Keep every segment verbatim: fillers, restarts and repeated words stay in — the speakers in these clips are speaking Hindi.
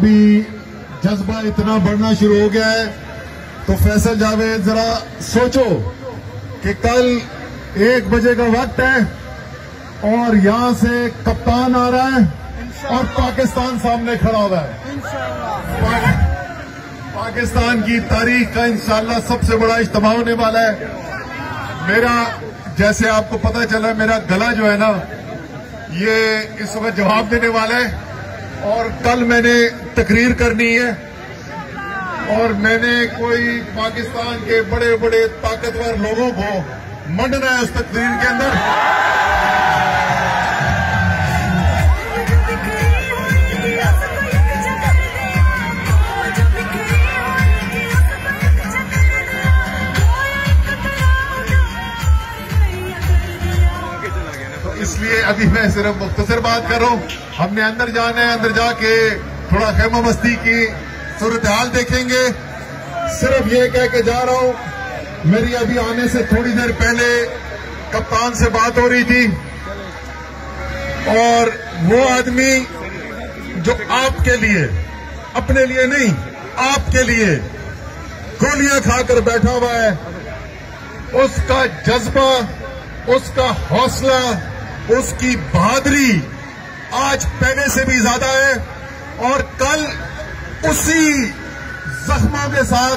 अभी जज्बा इतना बढ़ना शुरू हो गया है। तो फैसल जावेद जरा सोचो कि कल एक बजे का वक्त है और यहाँ से कप्तान आ रहा है और पाकिस्तान सामने खड़ा हुआ है। पाक, पाकिस्तान की तारीख का इंशाल्लाह सबसे बड़ा इज्तिमा होने वाला है। मेरा, जैसे आपको पता चला, मेरा गला जो है ना ये इस वक्त जवाब देने वाला है और कल मैंने तकरीर करनी है और मैंने कोई पाकिस्तान के बड़े बड़े ताकतवर लोगों को मंडना है उस तकरीर के अंदर। इसलिए अभी मैं सिर्फ मुख्तसर बात कर रहा हूँ। हमने अंदर जाना है, अंदर जाके थोड़ा खेमा मस्ती की सूरत हाल देखेंगे। सिर्फ ये कह के जा रहा हूँ, मेरी अभी आने से थोड़ी देर पहले कप्तान से बात हो रही थी और वो आदमी जो आपके लिए, अपने लिए नहीं, आपके लिए गोलियां खाकर बैठा हुआ है, उसका जज्बा, उसका हौसला, उसकी बहादुरी आज पहले से भी ज्यादा है और कल उसी जख्मों के साथ,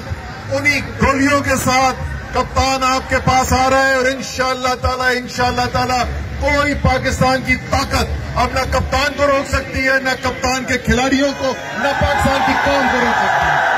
उन्हीं गोलियों के साथ कप्तान आपके पास आ रहा है और इंशाअल्लाह ताला इंशाअल्लाह ताला कोई पाकिस्तान की ताकत अब ना कप्तान को रोक सकती है, ना कप्तान के खिलाड़ियों को, ना पाकिस्तान की कौम को रोक सकती है।